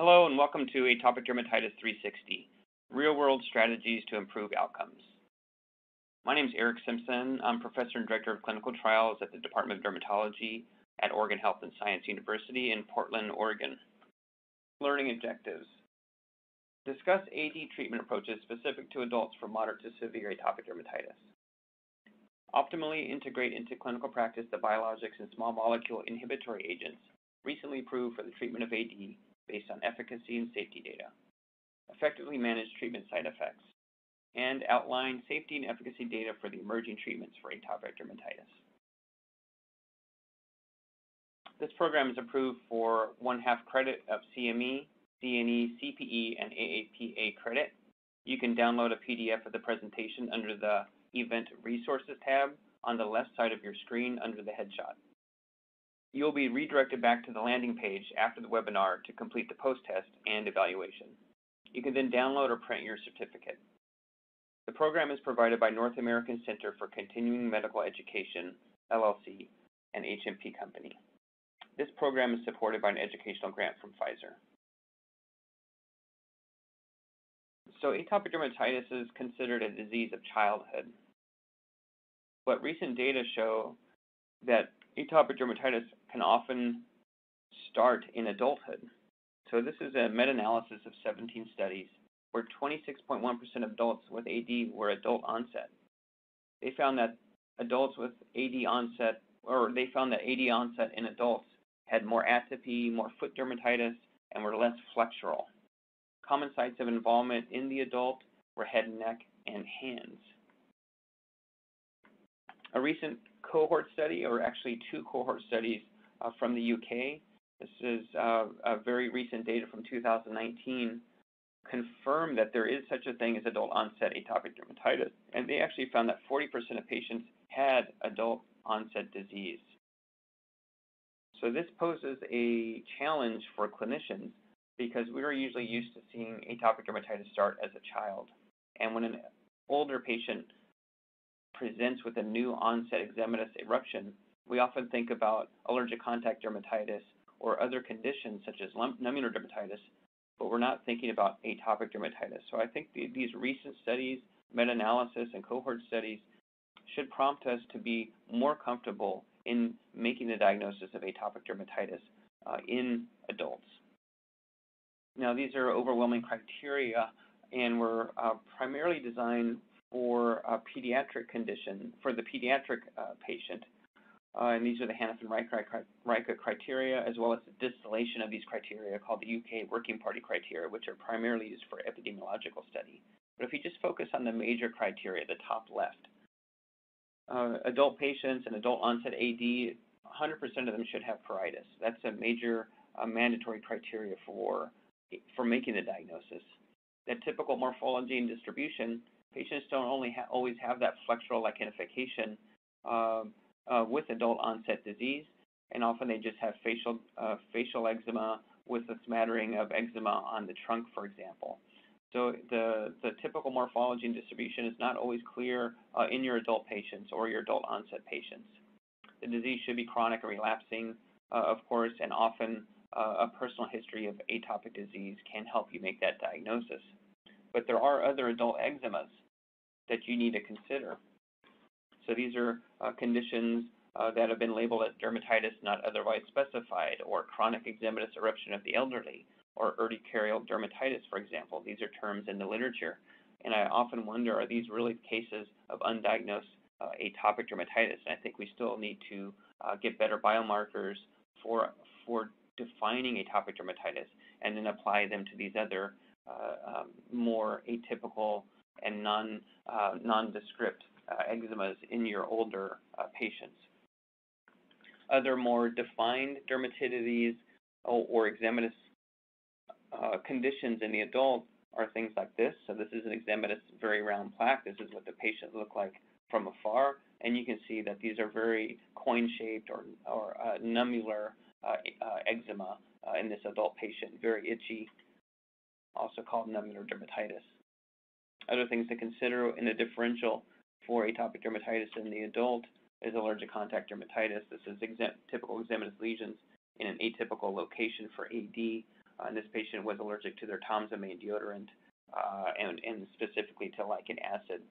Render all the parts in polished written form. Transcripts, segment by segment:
Hello and welcome to Atopic Dermatitis 360, Real-World Strategies to Improve Outcomes. My name is Eric Simpson. I'm Professor and Director of Clinical Trials at the Department of Dermatology at Oregon Health and Science University in Portland, Oregon. Learning objectives. Discuss AD treatment approaches specific to adults for moderate to severe atopic dermatitis. Optimally integrate into clinical practice the biologics and small molecule inhibitory agents recently approved for the treatment of AD based on efficacy and safety data, effectively manage treatment side effects, and outline safety and efficacy data for the emerging treatments for atopic dermatitis. This program is approved for 1/2 credit of CME, CNE, CPE, and AAPA credit. You can download a PDF of the presentation under the Event Resources tab on the left side of your screen under the headshot. You'll be redirected back to the landing page after the webinar to complete the post-test and evaluation. You can then download or print your certificate. The program is provided by North American Center for Continuing Medical Education, LLC, an HMP company. This program is supported by an educational grant from Pfizer. So atopic dermatitis is considered a disease of childhood, but recent data show that atopic dermatitis can often start in adulthood. So this is a meta-analysis of 17 studies where 26.1% of adults with AD were adult onset. They found that AD onset in adults had more atopy, more foot dermatitis, and were less flexural. Common sites of involvement in the adult were head and neck and hands. A recent cohort study, or actually two cohort studies from the UK. This is a very recent data from 2019, confirmed that there is such a thing as adult onset atopic dermatitis, and they actually found that 40% of patients had adult onset disease. So this poses a challenge for clinicians because we are usually used to seeing atopic dermatitis start as a child. And when an older patient presents with a new onset eczematous eruption, we often think about allergic contact dermatitis or other conditions such as nummular dermatitis, but we're not thinking about atopic dermatitis. So I think these recent studies, meta-analysis and cohort studies, should prompt us to be more comfortable in making the diagnosis of atopic dermatitis in adults. Now, these are overwhelming criteria and were primarily designed for a pediatric condition, for the pediatric patient. And these are the Hanifin-Rajka criteria, as well as the distillation of these criteria called the UK Working Party criteria, which are primarily used for epidemiological study. But if you just focus on the major criteria, the top left, adult patients and adult onset AD, 100% of them should have pruritus. That's a major mandatory criteria for making the diagnosis. The typical morphology and distribution, patients don't always have that flexural lichenification with adult onset disease, and often they just have facial eczema with a smattering of eczema on the trunk, for example. So the typical morphology and distribution is not always clear in your adult patients or your adult onset patients. The disease should be chronic and relapsing, of course, and often a personal history of atopic disease can help you make that diagnosis. But there are other adult eczemas that you need to consider. So these are conditions that have been labeled as dermatitis not otherwise specified, or chronic eczematous eruption of the elderly, or urticarial dermatitis, for example. These are terms in the literature. And I often wonder, are these really cases of undiagnosed atopic dermatitis? And I think we still need to get better biomarkers for defining atopic dermatitis and then apply them to these other more atypical and nondescript eczemas in your older patients. Other more defined dermatitis or eczematous conditions in the adult are things like this. So this is an eczematous very round plaque. This is what the patient looked like from afar, and you can see that these are very coin-shaped or nummular eczema in this adult patient, very itchy, also called nummular dermatitis. Other things to consider in the differential for atopic dermatitis in the adult is allergic contact dermatitis. This is typical eczematous lesions in an atypical location for AD. and this patient was allergic to their Tomsomane deodorant and specifically to lichen acid.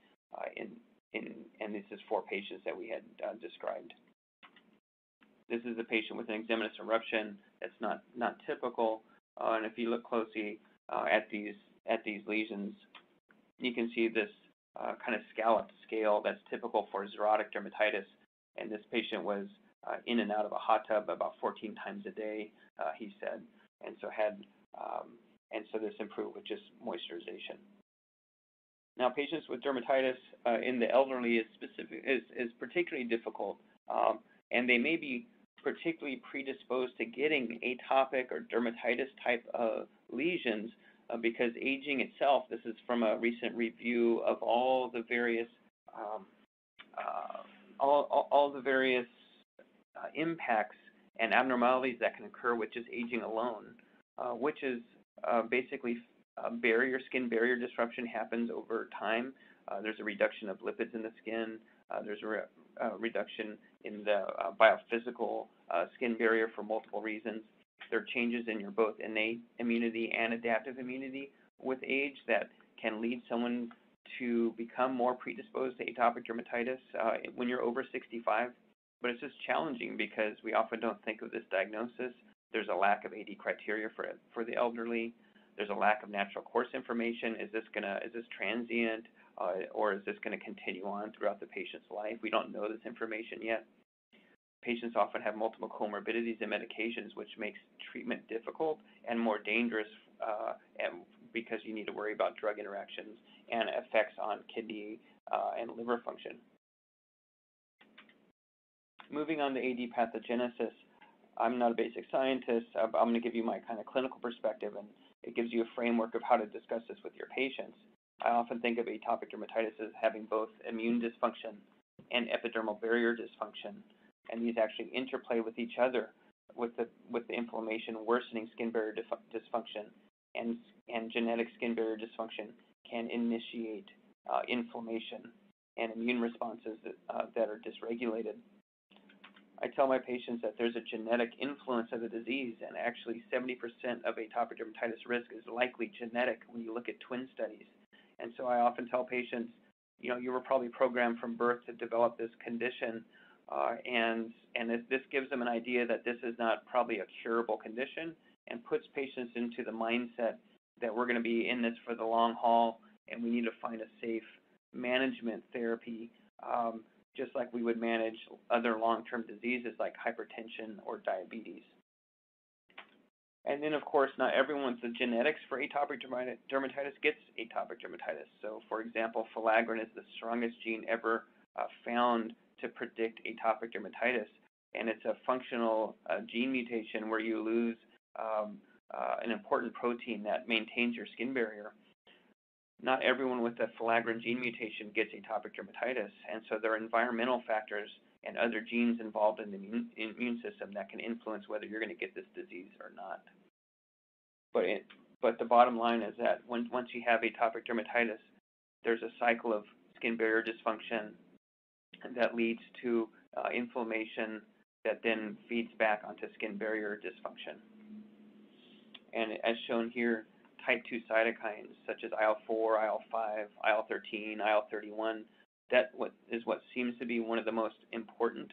And this is 4 patients that we had described. This is a patient with an eczematous eruption that's not typical. And if you look closely at these lesions, you can see this kind of scalloped scale that's typical for xerotic dermatitis. And this patient was in and out of a hot tub about 14 times a day, he said, and so had this improved with just moisturization. Now, patients with dermatitis in the elderly is particularly difficult, and they may be particularly predisposed to getting atopic or dermatitis type of lesions because aging itself. This is from a recent review of all the various impacts and abnormalities that can occur with just aging alone, which is basically skin barrier disruption happens over time. There's a reduction of lipids in the skin. There's a reduction in the biophysical skin barrier for multiple reasons. There are changes in your both innate immunity and adaptive immunity with age that can lead someone to become more predisposed to atopic dermatitis when you're over 65. But it's just challenging because we often don't think of this diagnosis. There's a lack of AD criteria for the elderly. There's a lack of natural course information. Is this transient or is this gonna continue on throughout the patient's life? We don't know this information yet. Patients often have multiple comorbidities and medications, which makes treatment difficult and more dangerous because you need to worry about drug interactions and effects on kidney and liver function. Moving on to AD pathogenesis, I'm not a basic scientist. I'm gonna give you my kind of clinical perspective, and it gives you a framework of how to discuss this with your patients. I often think of atopic dermatitis as having both immune dysfunction and epidermal barrier dysfunction, and these actually interplay with each other, with the inflammation worsening skin barrier dysfunction, and genetic skin barrier dysfunction can initiate inflammation and immune responses that are dysregulated. I tell my patients that there's a genetic influence of the disease, and actually 70% of atopic dermatitis risk is likely genetic when you look at twin studies. And so I often tell patients, you know, you were probably programmed from birth to develop this condition, and this gives them an idea that this is not probably a curable condition, and puts patients into the mindset that we're going to be in this for the long haul, and we need to find a safe management therapy, just like we would manage other long-term diseases like hypertension or diabetes. And then, of course, not everyone's the genetics for atopic dermatitis gets atopic dermatitis. So, for example, filaggrin is the strongest gene ever found to predict atopic dermatitis, and it's a functional gene mutation where you lose an important protein that maintains your skin barrier. Not everyone with the filaggrin gene mutation gets atopic dermatitis, and so there are environmental factors and other genes involved in the immune system that can influence whether you're going to get this disease or not. But the bottom line is that once you have atopic dermatitis, there's a cycle of skin barrier dysfunction that leads to inflammation that then feeds back onto skin barrier dysfunction. And as shown here, type 2 cytokines such as IL-4, IL-5, IL-13, IL-31, that is what seems to be one of the most important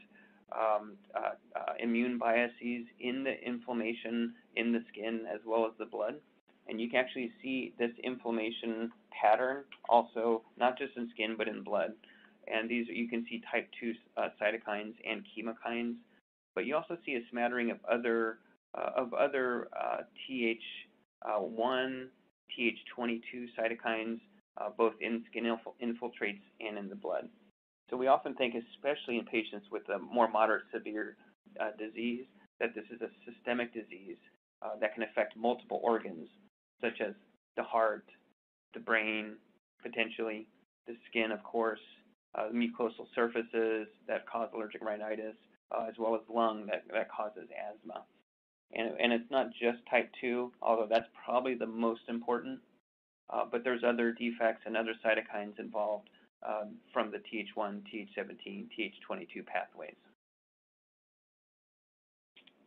immune biases in the inflammation in the skin as well as the blood. And you can actually see this inflammation pattern also not just in skin but in blood. And these, you can see type 2 cytokines and chemokines, but you also see a smattering of other Th1, Th22 cytokines, both in skin infiltrates and in the blood. So we often think, especially in patients with a more moderate severe disease, that this is a systemic disease that can affect multiple organs, such as the heart, the brain, potentially, the skin, of course, mucosal surfaces that cause allergic rhinitis, as well as lung that causes asthma. And it's not just type 2, although that's probably the most important, but there's other defects and other cytokines involved from the Th1, Th17, Th22 pathways.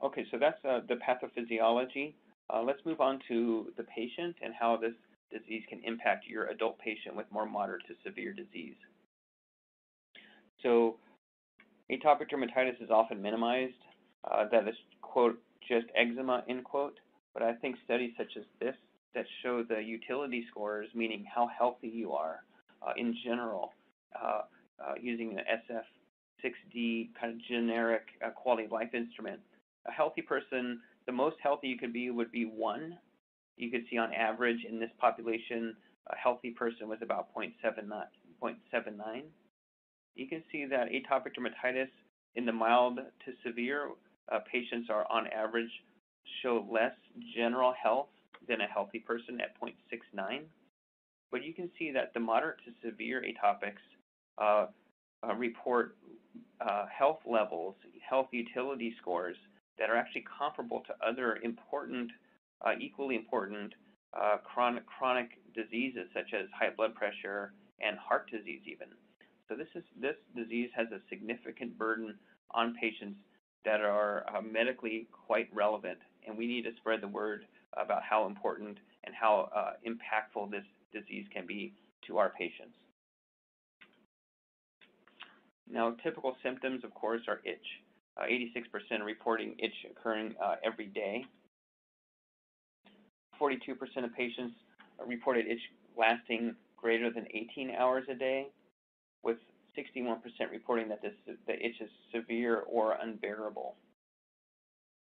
Okay, so that's the pathophysiology. Let's move on to the patient and how this disease can impact your adult patient with more moderate to severe disease. So atopic dermatitis is often minimized, that is, quote, just eczema, end quote. But I think studies such as this that show the utility scores, meaning how healthy you are in general, using an SF6D kind of generic quality of life instrument. A healthy person, the most healthy you could be would be 1. You could see on average in this population, a healthy person was about 0.79. You can see that atopic dermatitis in the mild to severe patients are on average show less general health than a healthy person at 0.69. But you can see that the moderate to severe atopics report health levels, health utility scores that are actually comparable to other important, equally important chronic diseases such as high blood pressure and heart disease even. So this disease has a significant burden on patients that are medically quite relevant, and we need to spread the word about how important and how impactful this disease can be to our patients. Now, typical symptoms, of course, are itch. 86% reporting itch occurring every day. 42% of patients reported itch lasting greater than 18 hours a day, with 61% reporting that the itch is severe or unbearable.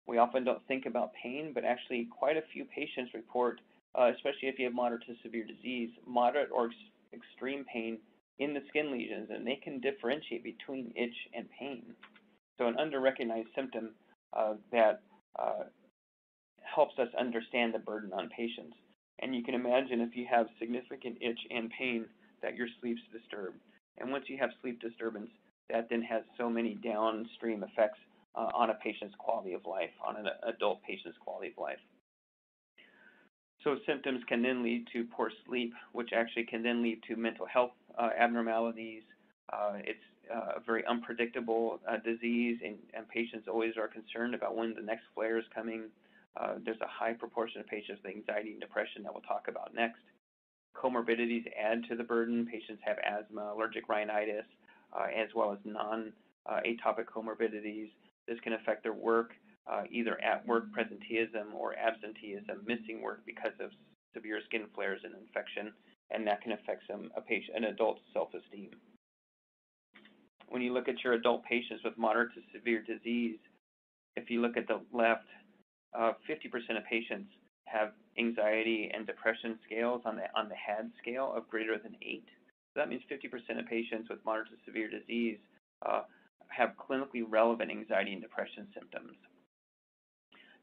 We often don't think about pain, but actually quite a few patients report, especially if you have moderate to severe disease, moderate or extreme pain in the skin lesions, and they can differentiate between itch and pain. So an under-recognized symptom that helps us understand the burden on patients. And you can imagine if you have significant itch and pain that your sleep's disturbed. And once you have sleep disturbance, that then has so many downstream effects on a patient's quality of life, on an adult patient's quality of life. So symptoms can then lead to poor sleep, which actually can then lead to mental health abnormalities. It's a very unpredictable disease, and patients always are concerned about when the next flare is coming. There's a high proportion of patients with anxiety and depression that we'll talk about next. Comorbidities add to the burden. Patients have asthma, allergic rhinitis, as well as non-atopic comorbidities. This can affect their work, either at work presenteeism or absenteeism, missing work because of severe skin flares and infection, and that can affect an adult's self-esteem. When you look at your adult patients with moderate to severe disease, if you look at the left, 50% of patients have anxiety and depression scales on the HAD scale of greater than 8. So that means 50% of patients with moderate to severe disease have clinically relevant anxiety and depression symptoms.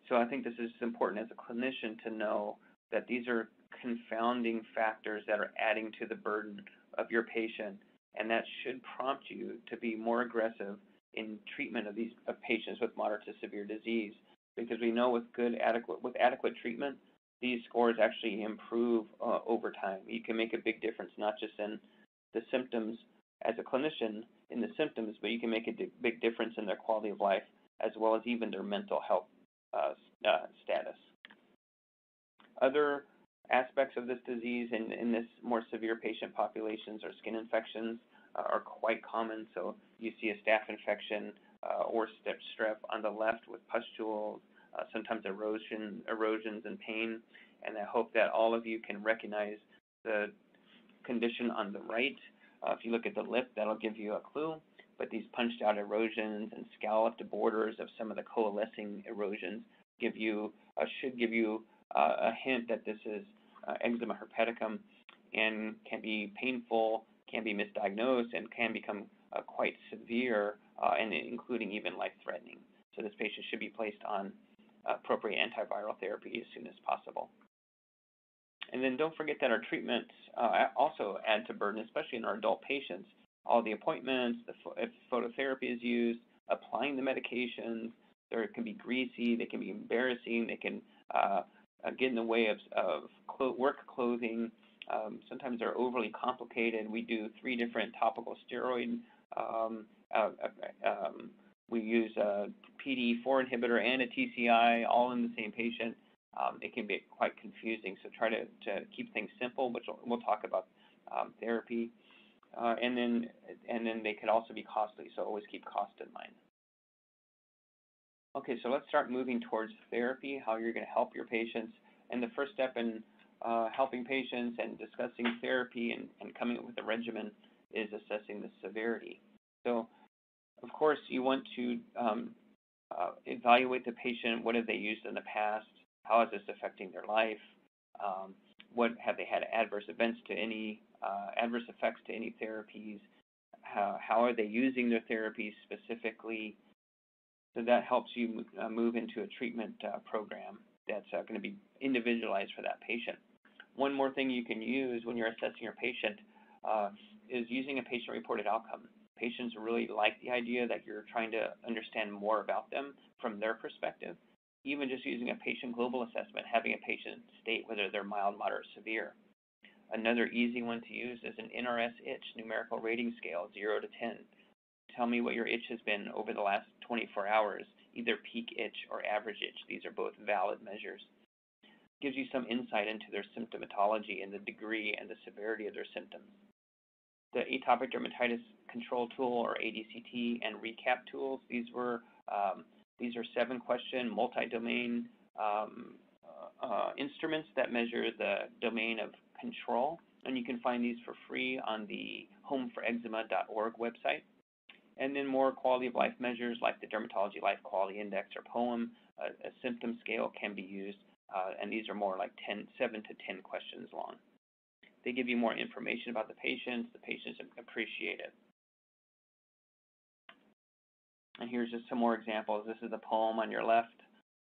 So I think this is important as a clinician to know that these are confounding factors that are adding to the burden of your patient, and that should prompt you to be more aggressive in treatment of patients with moderate to severe disease, because we know with adequate treatment, these scores actually improve over time. You can make a big difference, not just in the symptoms as a clinician in the symptoms, but you can make a big difference in their quality of life as well as even their mental health status. Other aspects of this disease in this more severe patient populations are skin infections are quite common. So you see a staph infection or strep on the left with pustules, sometimes erosions and pain. And I hope that all of you can recognize the condition on the right. If you look at the lip, that'll give you a clue. But these punched out erosions and scalloped borders of some of the coalescing erosions should give you a hint that this is eczema herpeticum and can be painful, can be misdiagnosed, and can become quite severe, and including even life-threatening. So this patient should be placed on appropriate antiviral therapy as soon as possible. And then don't forget that our treatments also add to burden, especially in our adult patients. All the appointments, if phototherapy is used, applying the medications, they can be greasy, they can be embarrassing, they can get in the way of work clothing. Sometimes they're overly complicated. We do 3 different topical steroids. We use a PDE4 inhibitor and a TCI all in the same patient. it can be quite confusing. So try to keep things simple, which we'll talk about therapy. And then they could also be costly, so always keep cost in mind. Okay, so let's start moving towards therapy, how you're going to help your patients. And the first step in helping patients and discussing therapy and coming up with a regimen is assessing the severity. So, of course, you want to evaluate the patient. What have they used in the past? How is this affecting their life? What have they had adverse events to any adverse effects to any therapies? How are they using their therapies specifically? So that helps you move into a treatment program that's going to be individualized for that patient. One more thing you can use when you're assessing your patient is using a patient-reported outcome. Patients really like the idea that you're trying to understand more about them from their perspective. Even just using a patient global assessment, having a patient state whether they're mild, moderate, severe. Another easy one to use is an NRS itch numerical rating scale, 0 to 10. Tell me what your itch has been over the last 24 hours, either peak itch or average itch. These are both valid measures. Gives you some insight into their symptomatology and the degree and the severity of their symptoms. The Atopic Dermatitis Control Tool, or ADCT, and Recap tools, these are 7-question, multi-domain instruments that measure the domain of control, and you can find these for free on the homeforeczema.org website. And then more quality of life measures like the Dermatology Life Quality Index, or POEM, a symptom scale can be used, and these are more like 7 to 10 questions long. They give you more information about the patients appreciate it. And here's just some more examples. This is the POEM on your left.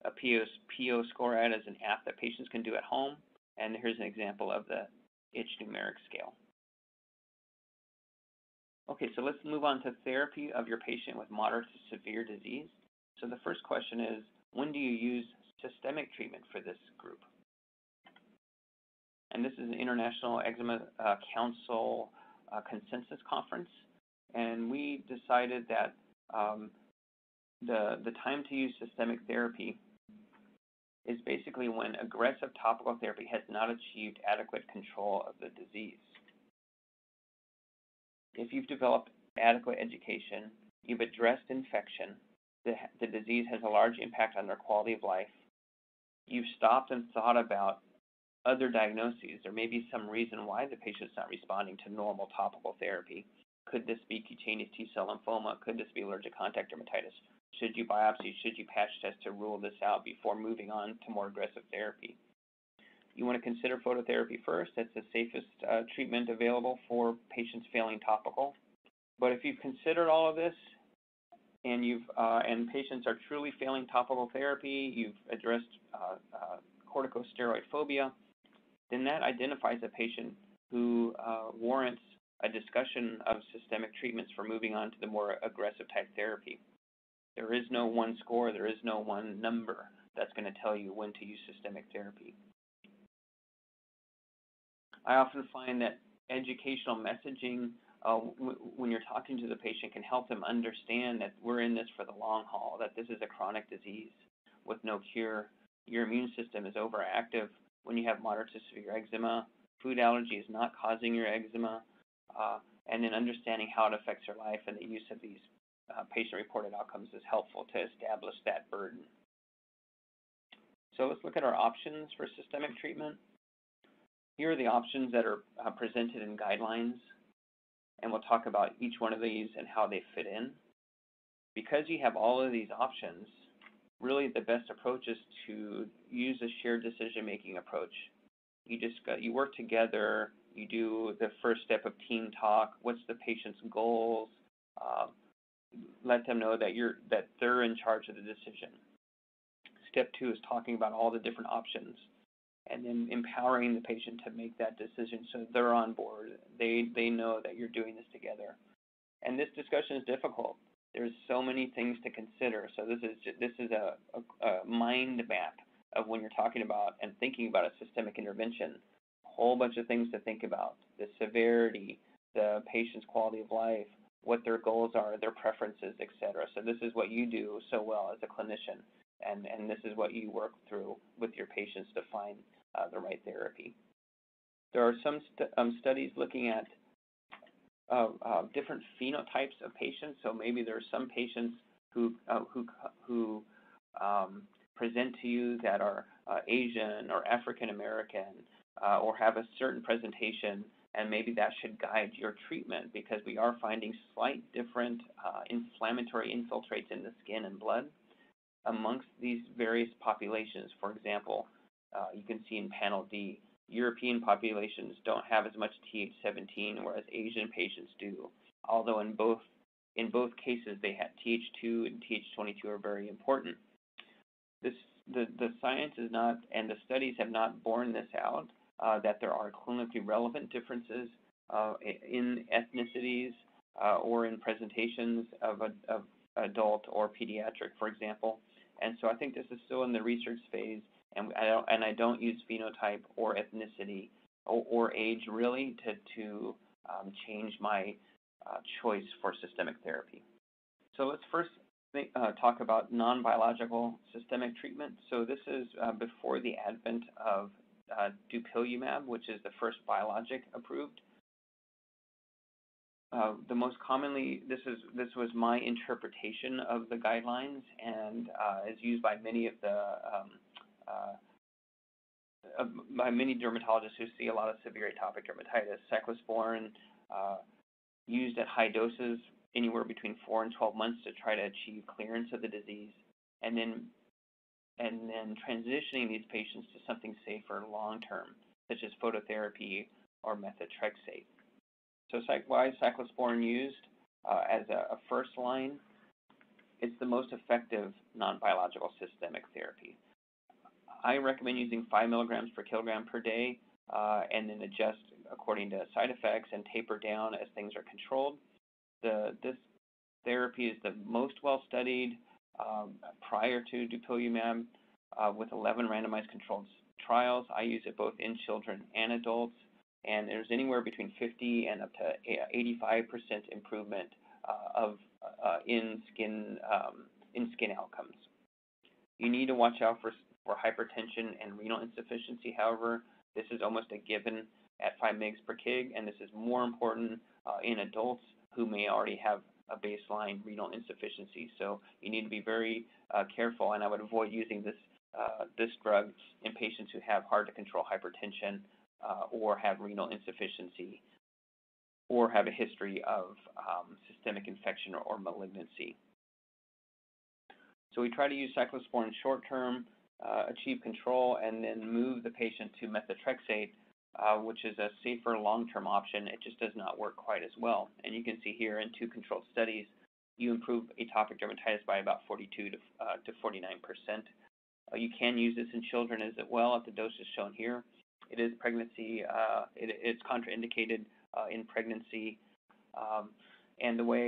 A PO SCORAD is an app that patients can do at home. And here's an example of the itch numeric scale. Okay, so let's move on to therapy of your patient with moderate to severe disease. So the first question is, when do you use systemic treatment for this group? And this is an International Eczema Council consensus conference. And we decided that the time to use systemic therapy is basically when aggressive topical therapy has not achieved adequate control of the disease. If you've developed adequate education, you've addressed infection, the disease has a large impact on their quality of life, you've stopped and thought about other diagnoses. There may be some reason why the patient's not responding to normal topical therapy. Could this be cutaneous T-cell lymphoma? Could this be allergic contact dermatitis? Should you biopsy? Should you patch test to rule this out before moving on to more aggressive therapy? You want to consider phototherapy first. That's the safest treatment available for patients failing topical. But if you've considered all of this and patients are truly failing topical therapy, you've addressed corticosteroid phobia, then that identifies a patient who warrants a discussion of systemic treatments for moving on to the more aggressive type therapy. There is no one score, there is no one number that's going to tell you when to use systemic therapy. I often find that educational messaging when you're talking to the patient can help them understand that we're in this for the long haul, that this is a chronic disease with no cure. Your immune system is overactive when you have moderate to severe eczema. Food allergy is not causing your eczema. And then understanding how it affects your life and the use of these patient-reported outcomes is helpful to establish that burden. So let's look at our options for systemic treatment. Here are the options that are presented in guidelines, and we'll talk about each one of these and how they fit in. Because you have all of these options, really the best approach is to use a shared decision-making approach. You work together. You do the first step of team talk. What's the patient's goals? Let them know that they're in charge of the decision. Step 2 is talking about all the different options, and then empowering the patient to make that decision so they're on board. They know that you're doing this together. And this discussion is difficult. There's so many things to consider. So this is a mind map of when you're talking about and thinking about a systemic intervention. Whole bunch of things to think about: the severity, the patient's quality of life, what their goals are, their preferences, etc. So this is what you do so well as a clinician, and this is what you work through with your patients find the right therapy. There are some studies looking at different phenotypes of patients. So maybe there are some patients who present to you that are Asian or African American or have a certain presentation, and maybe that should guide your treatment because we are finding slight different inflammatory infiltrates in the skin and blood amongst these various populations. For example, you can see in panel D, European populations don't have as much Th17, whereas Asian patients do, although in both cases they had Th2 and Th22 are very important. The science is not, and the studies have not borne this out, that there are clinically relevant differences in ethnicities or in presentations of adult or pediatric, for example. And so I think this is still in the research phase, and I don't use phenotype or ethnicity or age really to change my choice for systemic therapy. So let's first talk about non-biological systemic treatment. So this is before the advent of dupilumab, which is the first biologic approved. The most commonly, this was my interpretation of the guidelines, and is used by many of the by many dermatologists who see a lot of severe atopic dermatitis. Cyclosporine used at high doses, anywhere between 4 and 12 months, to try to achieve clearance of the disease, and then transitioning these patients to something safer long-term, such as phototherapy or methotrexate. So why is cyclosporine used as a first line? It's the most effective non-biological systemic therapy. I recommend using 5 mg/kg per day and then adjust according to side effects and taper down as things are controlled. This therapy is the most well-studied prior to dupilumab with 11 randomized controlled trials. I use it both in children and adults, and there's anywhere between 50 and up to 85% improvement in skin outcomes. You need to watch out for hypertension and renal insufficiency. However, this is almost a given at 5 mg/kg, and this is more important in adults who may already have a baseline renal insufficiency. So you need to be very careful, and I would avoid using this drug in patients who have hard-to-control hypertension or have renal insufficiency or have a history of systemic infection or malignancy. So we try to use cyclosporine short-term, achieve control, and then move the patient to methotrexate, which is a safer long-term option. It just does not work quite as well. And you can see here in 2 controlled studies, you improve atopic dermatitis by about 42 to 49%. You can use this in children as well at the doses shown here. It is pregnancy. It's contraindicated in pregnancy. And the way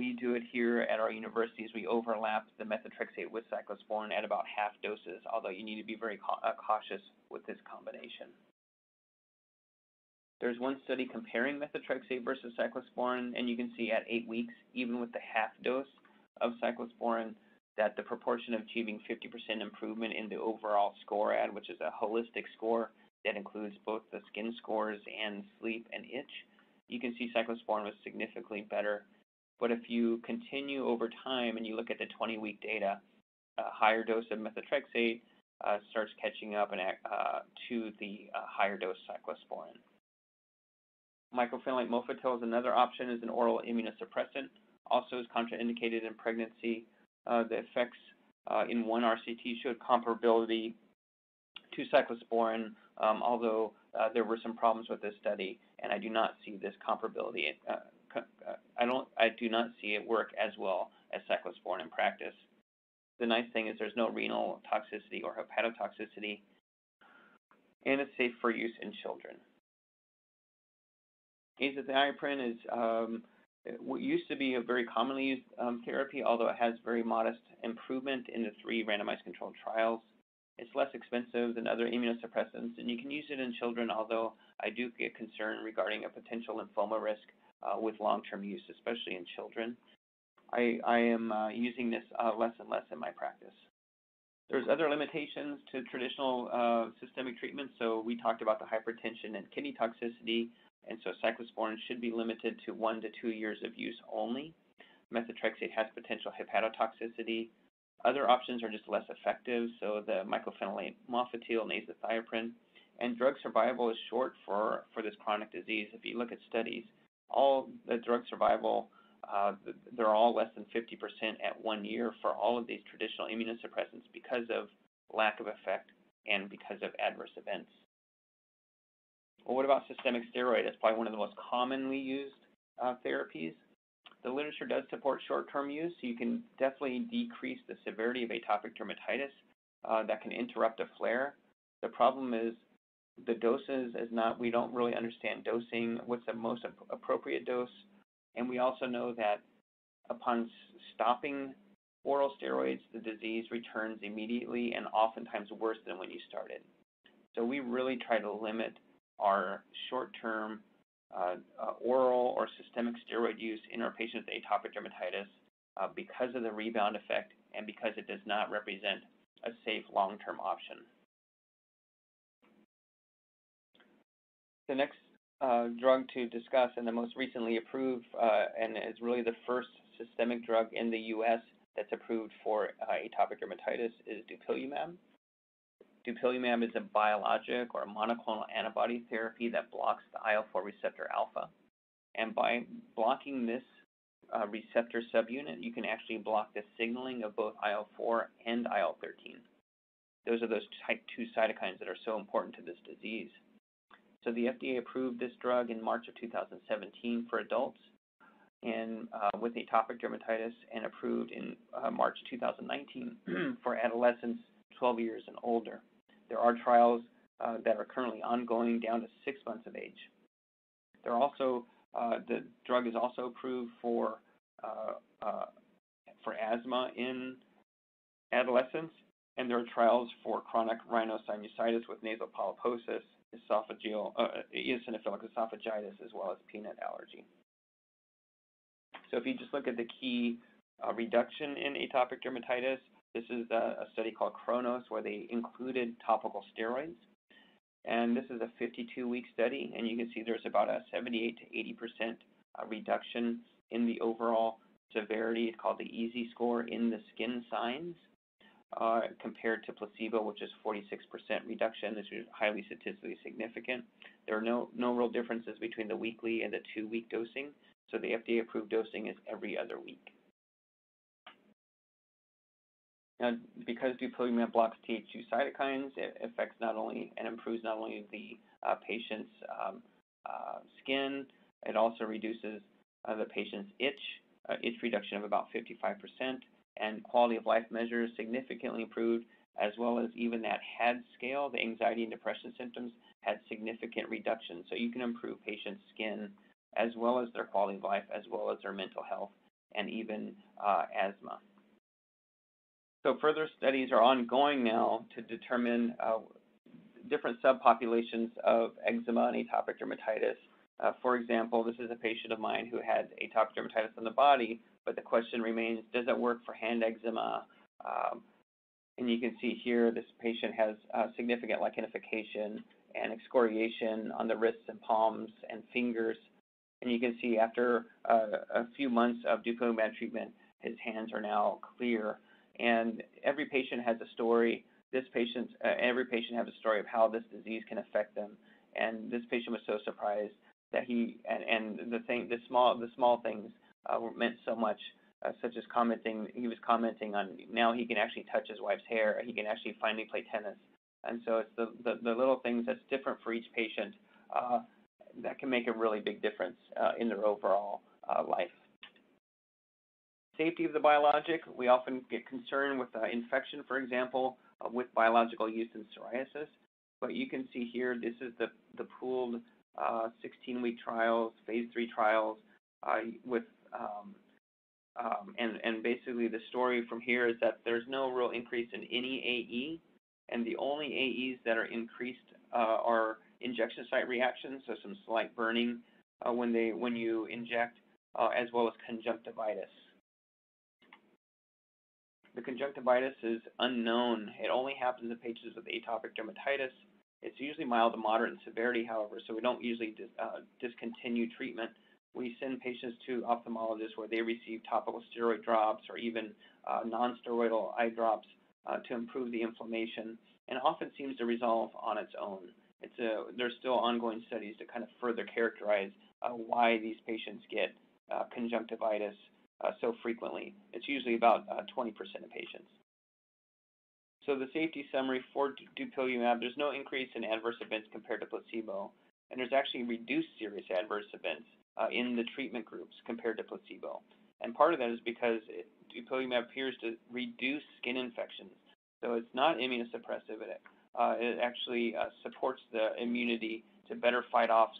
we do it here at our universities, we overlap the methotrexate with cyclosporine at about half doses, although you need to be very cautious with this combination. There's one study comparing methotrexate versus cyclosporine, and you can see at 8 weeks, even with the half dose of cyclosporine, that the proportion of achieving 50% improvement in the overall SCORAD, which is a holistic score that includes both the skin scores and sleep and itch, you can see cyclosporine was significantly better. But if you continue over time and you look at the 20-week data, a higher dose of methotrexate starts catching up to the higher dose cyclosporine. Microfenolate mofetil is another option, is an oral immunosuppressant, also is contraindicated in pregnancy. The effects in one RCT showed comparability to cyclosporine, although there were some problems with this study, and I do not see this comparability. I do not see it work as well as cyclosporine in practice. The nice thing is there's no renal toxicity or hepatotoxicity, and it's safe for use in children. Azathioprine is what used to be a very commonly used therapy, although it has very modest improvement in the 3 randomized controlled trials. It's less expensive than other immunosuppressants, and you can use it in children, although I do get concerned regarding a potential lymphoma risk with long-term use, especially in children. I am using this less and less in my practice. There's other limitations to traditional systemic treatments. So we talked about the hypertension and kidney toxicity, and so cyclosporine should be limited to 1 to 2 years of use only. Methotrexate has potential hepatotoxicity. Other options are just less effective, so the mycophenolate mofetil, nasothioprin, and drug survival is short for this chronic disease. If you look at studies, all the drug survival, they're all less than 50% at 1 year for all of these traditional immunosuppressants because of lack of effect and because of adverse events. Well, what about systemic steroid? That's probably one of the most commonly used therapies. The literature does support short-term use, so you can definitely decrease the severity of atopic dermatitis that can interrupt a flare. The problem is the doses is not, we don't really understand dosing, what's the most appropriate dose, and we also know that upon stopping oral steroids, the disease returns immediately and oftentimes worse than when you started. So we really try to limit our short-term oral or systemic steroid use in our patients with atopic dermatitis because of the rebound effect and because it does not represent a safe long-term option. The next drug to discuss, and the most recently approved, and is really the first systemic drug in the U.S. that's approved for atopic dermatitis, is dupilumab. Dupilumab is a biologic or a monoclonal antibody therapy that blocks the IL-4 receptor alpha. And by blocking this receptor subunit, you can actually block the signaling of both IL-4 and IL-13. Those are those type 2 cytokines that are so important to this disease. So the FDA approved this drug in March of 2017 for adults and with atopic dermatitis, and approved in March 2019 for adolescents 12 years and older. There are trials that are currently ongoing down to 6 months of age. There are also the drug is also approved for asthma in adolescents, and there are trials for chronic rhinosinusitis with nasal polyposis, eosinophilic esophagitis, as well as peanut allergy. So if you just look at the key reduction in atopic dermatitis, this is a study called Chronos, where they included topical steroids. And this is a 52-week study, and you can see there's about a 78 to 80% reduction in the overall severity. It's called the EZ score in the skin signs, compared to placebo, which is 46% reduction. This is highly statistically significant. There are no real differences between the weekly and the 2-week dosing, so the FDA-approved dosing is every other week. Now, because dupilumab blocks Th2 cytokines, it affects not only and improves not only the patient's skin, it also reduces the patient's itch reduction of about 55%, and quality of life measures significantly improved, as well as even that HAD scale, the anxiety and depression symptoms, had significant reduction. So you can improve patients' skin as well as their quality of life, as well as their mental health, and even asthma. So further studies are ongoing now to determine different subpopulations of eczema and atopic dermatitis. For example, this is a patient of mine who had atopic dermatitis on the body, but the question remains, does it work for hand eczema? And you can see here this patient has significant lichenification and excoriation on the wrists and palms and fingers. And you can see after a few months of dupilumab treatment, his hands are now clear. And every patient has a story. Every patient has a story of how this disease can affect them. And this patient was so surprised that the small things meant so much, such as commenting. He was commenting on now he can actually touch his wife's hair. He can actually finally play tennis. And so it's the little things that's different for each patient that can make a really big difference in their overall life. Safety of the biologic, we often get concerned with infection, for example, with biological use in psoriasis. But you can see here, this is the pooled 16-week trials, phase 3 trials, and basically the story from here is that there's no real increase in any AE, and the only AEs that are increased are injection site reactions, so some slight burning when you inject, as well as conjunctivitis. The conjunctivitis is unknown. It only happens in patients with atopic dermatitis. It's usually mild to moderate in severity, however, so we don't usually discontinue treatment. We send patients to ophthalmologists where they receive topical steroid drops or even non-steroidal eye drops to improve the inflammation, and often seems to resolve on its own. There's still ongoing studies to kind of further characterize why these patients get conjunctivitis so frequently. It's usually about 20% of patients. So the safety summary for dupilumab, there's no increase in adverse events compared to placebo, and there's actually reduced serious adverse events in the treatment groups compared to placebo. And part of that is because dupilumab appears to reduce skin infections. So it's not immunosuppressive. It actually supports the immunity to better fight off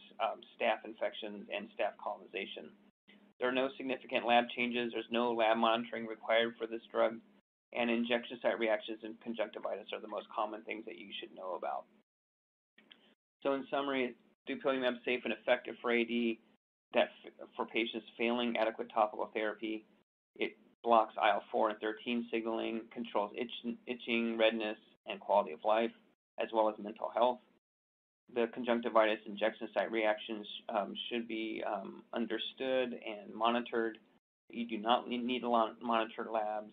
staph infections and staph colonization. There are no significant lab changes. There's no lab monitoring required for this drug. And injection site reactions and conjunctivitis are the most common things that you should know about. So in summary, dupilumab is safe and effective for AD. For patients failing adequate topical therapy, it blocks IL-4 and 13 signaling, controls itching, redness, and quality of life, as well as mental health. The conjunctivitis injection site reactions should be understood and monitored. You do not need to monitor labs.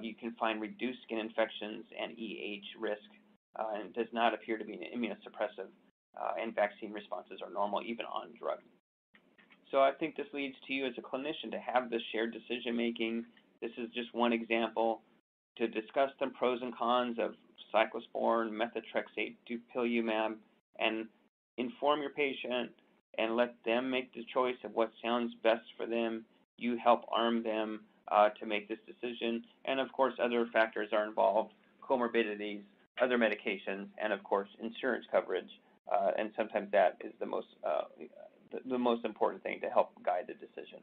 You can find reduced skin infections and EH risk, and it does not appear to be an immunosuppressive, and vaccine responses are normal even on drug. So I think this leads to you as a clinician to have this shared decision-making. This is just one example to discuss the pros and cons of cyclosporine, methotrexate, dupilumab, and inform your patient and let them make the choice of what sounds best for them. You help arm them to make this decision. And of course, other factors are involved, comorbidities, other medications, and of course, insurance coverage. And sometimes that is the most important thing to help guide the decision.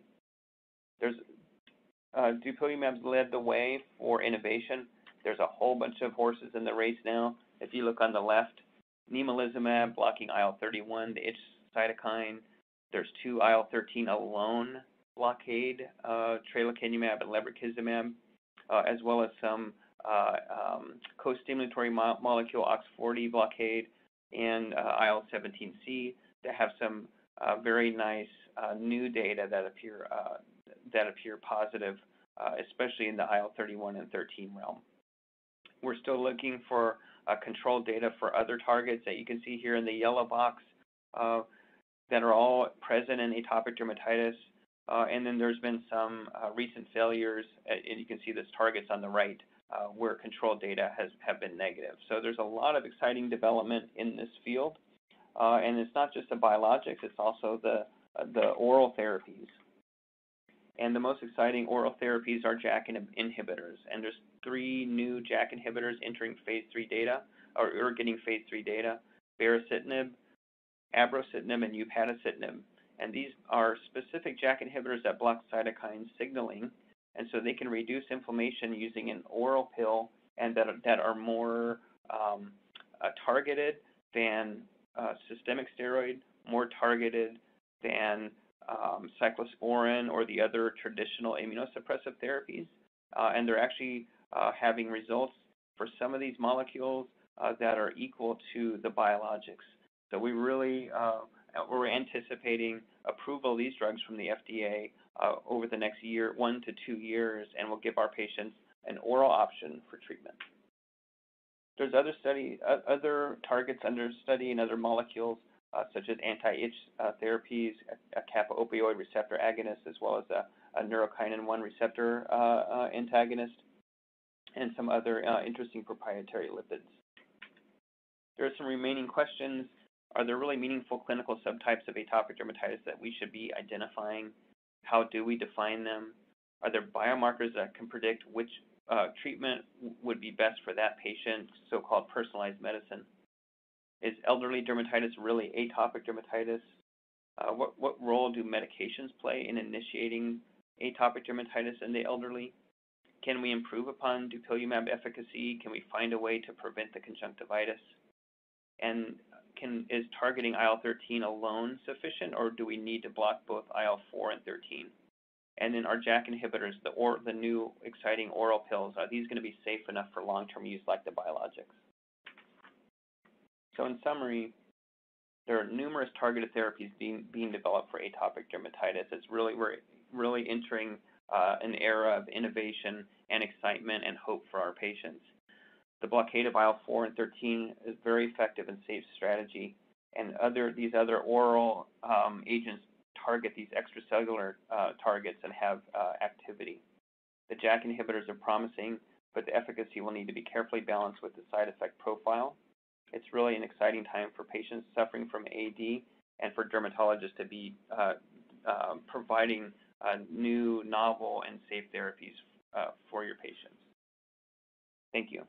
Dupilumab led the way for innovation. There's a whole bunch of horses in the race now. If you look on the left, Nemolizumab blocking IL-31, the itch cytokine. There's two IL-13 alone blockade, Tralokinumab and Lebrikizumab, as well as some co-stimulatory molecule OX40 blockade and IL-17C that have some very nice new data that appear positive, especially in the IL-31 and 13 realm. We're still looking for control data for other targets that you can see here in the yellow box that are all present in atopic dermatitis. And then there's been some recent failures, and you can see those targets on the right where control data have been negative. So there's a lot of exciting development in this field. And it's not just the biologics, it's also the oral therapies. And the most exciting oral therapies are JAK inhibitors. And there's 3 new JAK inhibitors entering phase 3 data, or getting phase 3 data, baricitinib, abrocitinib, and upadacitinib. And these are specific JAK inhibitors that block cytokine signaling. And so they can reduce inflammation using an oral pill and that are more targeted than systemic steroid, more targeted than cyclosporine or the other traditional immunosuppressive therapies. And they're actually having results for some of these molecules that are equal to the biologics. So we really we're anticipating approval of these drugs from the FDA over the next year, 1 to 2 years, and we'll give our patients an oral option for treatment. There's other targets under study and other molecules, such as anti-itch therapies, a Kappa opioid receptor agonist, as well as a neurokinin-1 receptor antagonist, and some other interesting proprietary lipids. There are some remaining questions. Are there really meaningful clinical subtypes of atopic dermatitis that we should be identifying? How do we define them? Are there biomarkers that can predict which treatment would be best for that patient, so-called personalized medicine? Is elderly dermatitis really atopic dermatitis? What role do medications play in initiating atopic dermatitis in the elderly? Can we improve upon dupilumab efficacy? Can we find a way to prevent the conjunctivitis? And is targeting IL-13 alone sufficient, or do we need to block both IL-4 and 13? And then our JAK inhibitors, the new exciting oral pills, are these going to be safe enough for long-term use like the biologics? So in summary, there are numerous targeted therapies being developed for atopic dermatitis. It's really, we're entering an era of innovation and excitement and hope for our patients. The blockade of IL-4 and 13 is a very effective and safe strategy, and these other oral agents target these extracellular targets and have activity. The JAK inhibitors are promising, but the efficacy will need to be carefully balanced with the side effect profile. It's really an exciting time for patients suffering from AD and for dermatologists to be providing new, novel, and safe therapies for your patients. Thank you.